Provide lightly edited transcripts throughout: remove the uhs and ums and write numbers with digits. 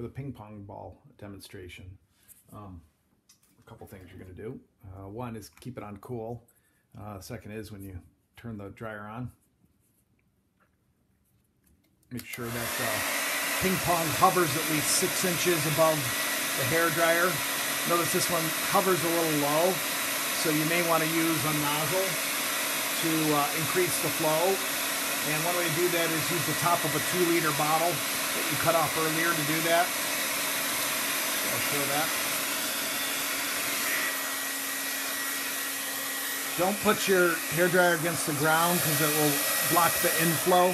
for the ping pong ball demonstration. A couple things you're going to do. One is keep it on cool. Second is when you turn the dryer on, make sure that ping pong hovers at least 6 inches above the hair dryer. Notice this one hovers a little low, so you may want to use a nozzle to increase the flow. And one way to do that is use the top of a 2-liter bottle that you cut off earlier to do that. I'll show that. Don't put your hairdryer against the ground because it will block the inflow.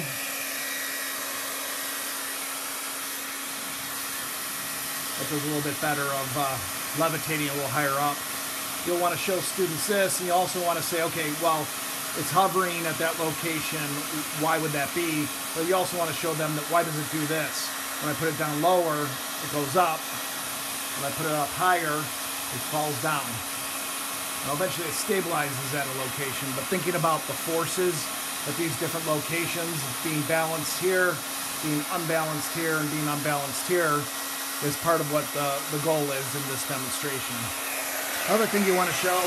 That does a little bit better of levitating a little higher up. You'll want to show students this, and you also want to say, okay, well, it's hovering at that location, why would that be? But you also want to show them that why does it do this? When I put it down lower, it goes up. When I put it up higher, it falls down. And eventually it stabilizes at a location, but thinking about the forces at these different locations, being balanced here, being unbalanced here, and being unbalanced here, is part of what the goal is in this demonstration. Another thing you want to show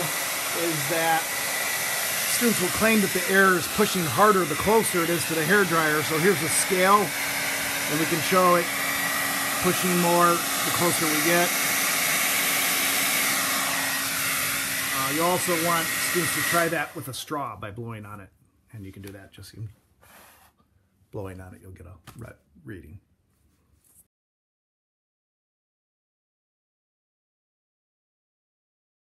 is that students will claim that the air is pushing harder the closer it is to the hairdryer. So here's a scale, and we can show it pushing more the closer we get. You also want students to try that with a straw by blowing on it, and you can do that just blowing on it. You'll get a reading.